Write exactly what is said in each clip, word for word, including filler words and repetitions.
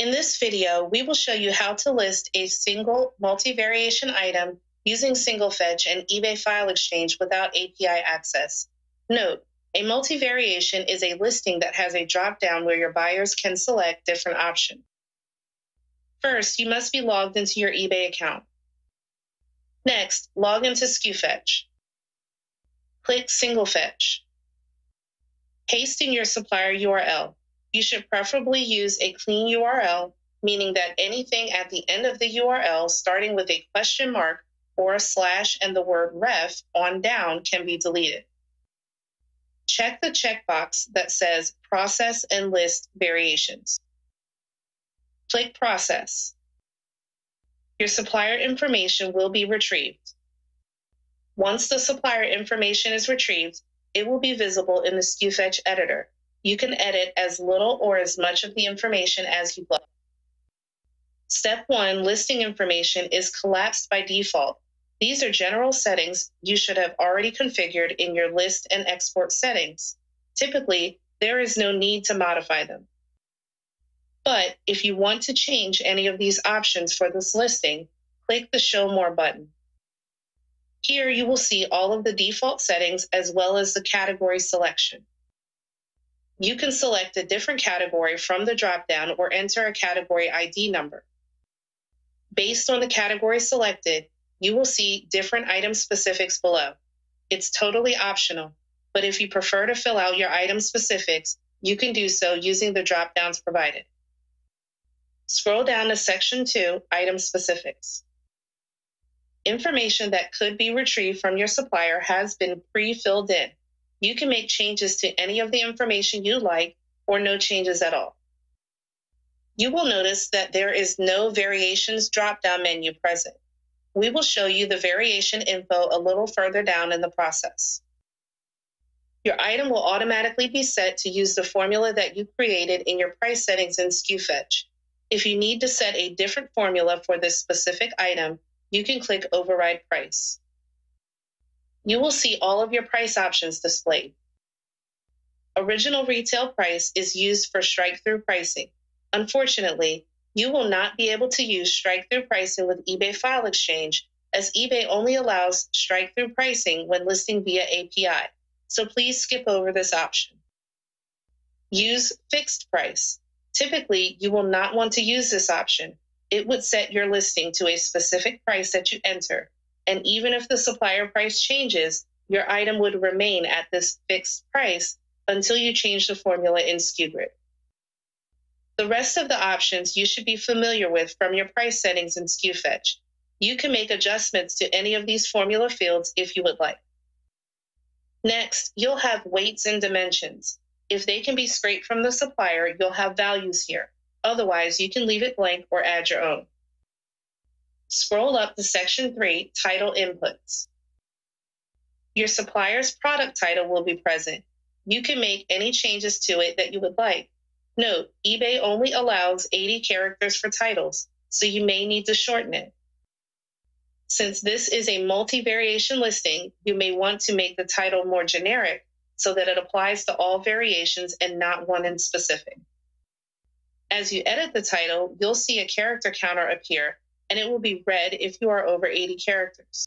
In this video, we will show you how to list a single multi-variation item using Single Fetch and eBay File Exchange without A P I access. Note, a multi-variation is a listing that has a drop-down where your buyers can select different options. First, you must be logged into your eBay account. Next, log into SkuFetch. Click Single Fetch. Paste in your supplier U R L. You should preferably use a clean U R L, meaning that anything at the end of the U R L starting with a question mark or a slash and the word ref on down can be deleted. Check the checkbox that says Process and List Variations. Click Process. Your supplier information will be retrieved. Once the supplier information is retrieved, it will be visible in the SkuFetch editor. You can edit as little or as much of the information as you'd like. Step one, listing information is collapsed by default. These are general settings you should have already configured in your list and export settings. Typically, there is no need to modify them. But if you want to change any of these options for this listing, click the Show More button. Here you will see all of the default settings as well as the category selection. You can select a different category from the dropdown or enter a category I D number. Based on the category selected, you will see different item specifics below. It's totally optional, but if you prefer to fill out your item specifics, you can do so using the dropdowns provided. Scroll down to Section two, Item Specifics. Information that could be retrieved from your supplier has been pre-filled in. You can make changes to any of the information you like or no changes at all. You will notice that there is no Variations drop-down menu present. We will show you the variation info a little further down in the process. Your item will automatically be set to use the formula that you created in your price settings in SkuFetch. If you need to set a different formula for this specific item, you can click Override Price. You will see all of your price options displayed. Original retail price is used for strike-through pricing. Unfortunately, you will not be able to use strike-through pricing with eBay File Exchange, as eBay only allows strike-through pricing when listing via A P I, so please skip over this option. Use fixed price. Typically, you will not want to use this option. It would set your listing to a specific price that you enter, and even if the supplier price changes, your item would remain at this fixed price until you change the formula in SKUGrid. The rest of the options you should be familiar with from your price settings in SkuFetch. You can make adjustments to any of these formula fields if you would like. Next, you'll have weights and dimensions. If they can be scraped from the supplier, you'll have values here. Otherwise, you can leave it blank or add your own. Scroll up to Section three, Title Inputs. Your supplier's product title will be present. You can make any changes to it that you would like. Note, eBay only allows eighty characters for titles, so you may need to shorten it. Since this is a multi-variation listing, you may want to make the title more generic so that it applies to all variations and not one in specific. As you edit the title, you'll see a character counter appear, and it will be red if you are over eighty characters.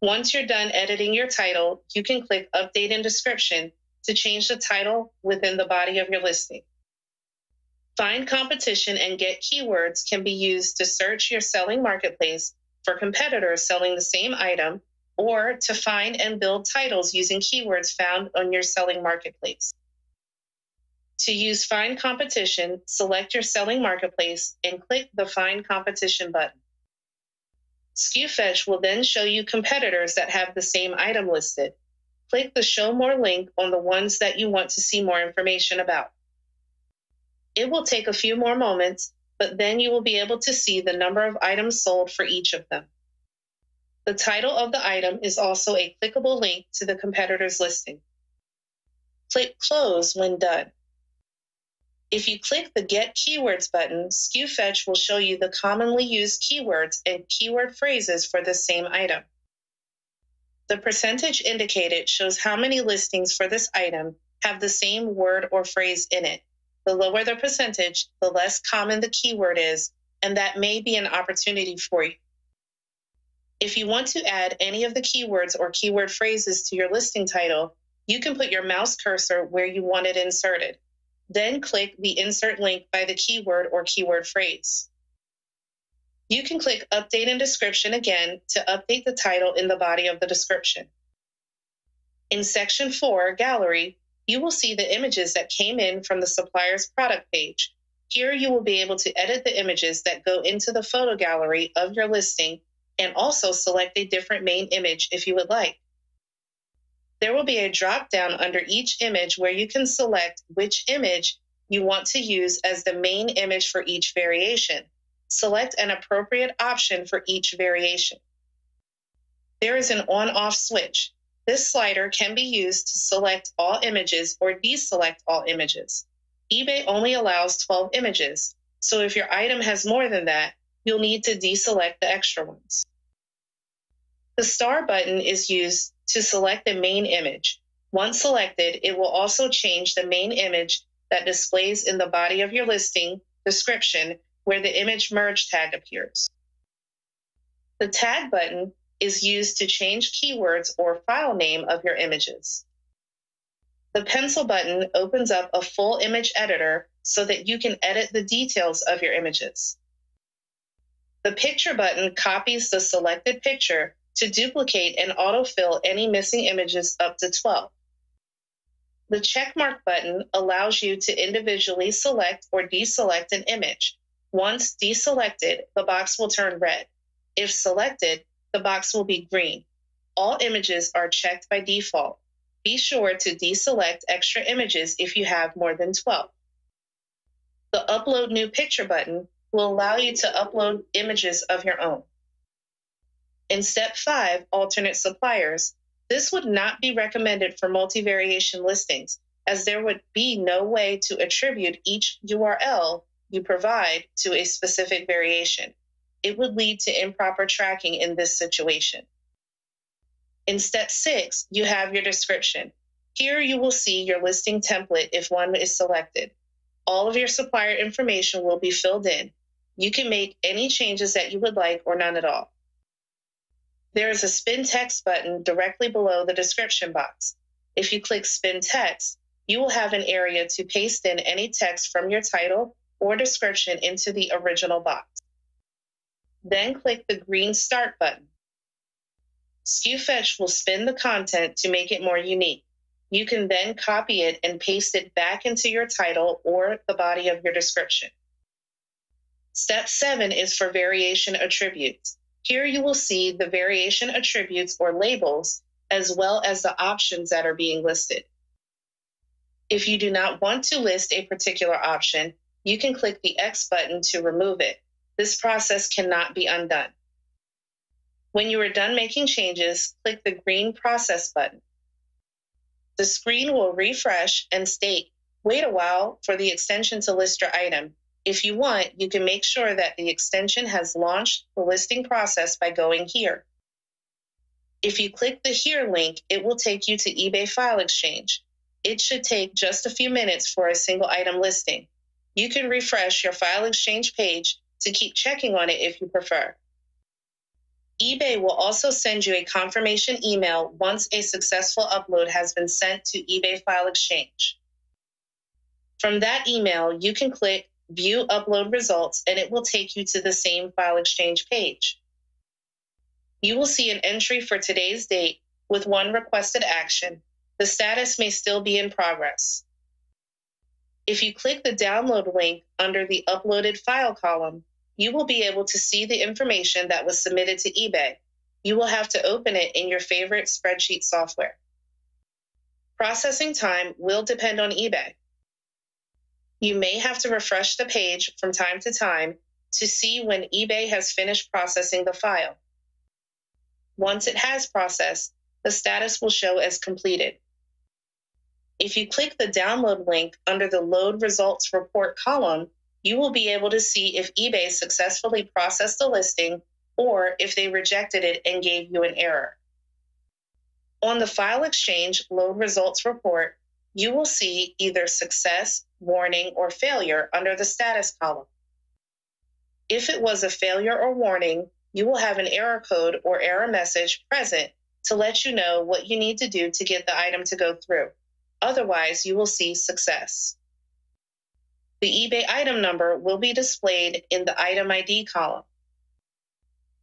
Once you're done editing your title, you can click Update and Description to change the title within the body of your listing. Find competition and get keywords can be used to search your selling marketplace for competitors selling the same item, or to find and build titles using keywords found on your selling marketplace. To use Find Competition, select your selling marketplace and click the Find Competition button. SkuFetch will then show you competitors that have the same item listed. Click the Show More link on the ones that you want to see more information about. It will take a few more moments, but then you will be able to see the number of items sold for each of them. The title of the item is also a clickable link to the competitor's listing. Click Close when done. If you click the Get Keywords button, SkuFetch will show you the commonly used keywords and keyword phrases for the same item. The percentage indicated shows how many listings for this item have the same word or phrase in it. The lower the percentage, the less common the keyword is, and that may be an opportunity for you. If you want to add any of the keywords or keyword phrases to your listing title, you can put your mouse cursor where you want it inserted. Then click the insert link by the keyword or keyword phrase. You can click Update in Description again to update the title in the body of the description. In Section four, Gallery, you will see the images that came in from the supplier's product page. Here you will be able to edit the images that go into the photo gallery of your listing and also select a different main image if you would like. There will be a drop-down under each image where you can select which image you want to use as the main image for each variation. Select an appropriate option for each variation. There is an on-off switch. This slider can be used to select all images or deselect all images. eBay only allows twelve images, so if your item has more than that, you'll need to deselect the extra ones. The star button is used to select the main image. Once selected, it will also change the main image that displays in the body of your listing description where the image merge tag appears. The tag button is used to change keywords or file name of your images. The pencil button opens up a full image editor so that you can edit the details of your images. The picture button copies the selected picture to duplicate and autofill any missing images up to twelve. The checkmark button allows you to individually select or deselect an image. Once deselected, the box will turn red. If selected, the box will be green. All images are checked by default. Be sure to deselect extra images if you have more than twelve. The Upload New Picture button will allow you to upload images of your own. In Step five, Alternate Suppliers, this would not be recommended for multivariation listings, as there would be no way to attribute each U R L you provide to a specific variation. It would lead to improper tracking in this situation. In Step six, you have your description. Here you will see your listing template if one is selected. All of your supplier information will be filled in. You can make any changes that you would like or none at all. There is a Spin Text button directly below the description box. If you click Spin Text, you will have an area to paste in any text from your title or description into the original box. Then click the green Start button. SkuFetch will spin the content to make it more unique. You can then copy it and paste it back into your title or the body of your description. Step seven is for variation attributes. Here you will see the variation attributes or labels, as well as the options that are being listed. If you do not want to list a particular option, you can click the X button to remove it. This process cannot be undone. When you are done making changes, click the green Process button. The screen will refresh and state, "Wait a while for the extension to list your item." If you want, you can make sure that the extension has launched the listing process by going here. If you click the Here link, it will take you to eBay File Exchange. It should take just a few minutes for a single item listing. You can refresh your File Exchange page to keep checking on it if you prefer. eBay will also send you a confirmation email once a successful upload has been sent to eBay File Exchange. From that email, you can click View Upload Results, and it will take you to the same File Exchange page. You will see an entry for today's date with one requested action. The status may still be in progress. If you click the Download link under the Uploaded File column, you will be able to see the information that was submitted to eBay. You will have to open it in your favorite spreadsheet software. Processing time will depend on eBay. You may have to refresh the page from time to time to see when eBay has finished processing the file. Once it has processed, the status will show as completed. If you click the Download link under the Load Results Report column, you will be able to see if eBay successfully processed the listing or if they rejected it and gave you an error. On the File Exchange Load Results Report, you will see either Success warning, or failure under the status column. If it was a failure or warning, you will have an error code or error message present to let you know what you need to do to get the item to go through. Otherwise, you will see success. The eBay item number will be displayed in the item I D column.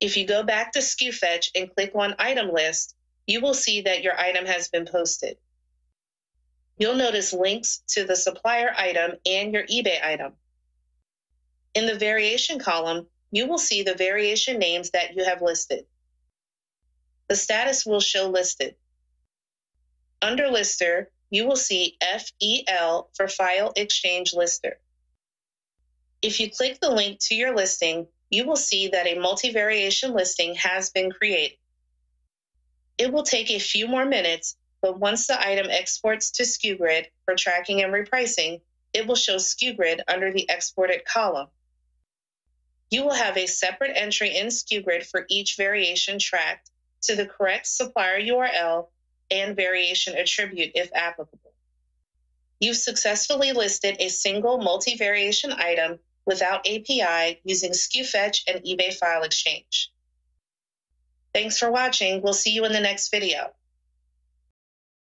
If you go back to SkuFetch and click on item list, you will see that your item has been posted. You'll notice links to the supplier item and your eBay item. In the variation column, you will see the variation names that you have listed. The status will show listed. Under Lister, you will see F E L for File Exchange Lister. If you click the link to your listing, you will see that a multi-variation listing has been created. It will take a few more minutes, but once the item exports to SKUGrid for tracking and repricing, it will show SKUGrid under the exported column. You will have a separate entry in SKUGrid for each variation tracked to the correct supplier U R L and variation attribute if applicable. You've successfully listed a single multi-variation item without A P I using SkuFetch and eBay File Exchange. Thanks for watching. We'll see you in the next video.